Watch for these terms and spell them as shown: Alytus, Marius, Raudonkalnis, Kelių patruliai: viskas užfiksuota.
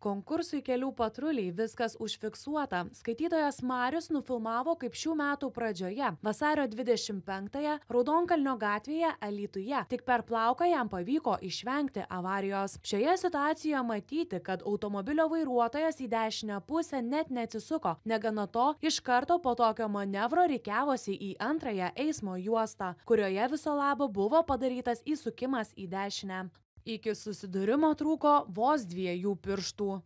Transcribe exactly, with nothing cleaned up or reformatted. Konkursui Kelių patruliai viskas užfiksuota. Skaitytojas Marius nufilmavo, kaip šių metų pradžioje, vasario dvidešimt penktąją, Raudonkalnio gatvėje Alytuje. Tik per plauką jam pavyko išvengti avarijos. Šioje situacijoje matyti, kad automobilio vairuotojas į dešinę pusę net neatsisuko. Negana to, iš karto po tokio manevro rikiavosi į antrąją eismo juostą, kurioje viso labo buvo padarytas įsukimas į dešinę. Iki susidūrimo trūko vos dviejų pirštų.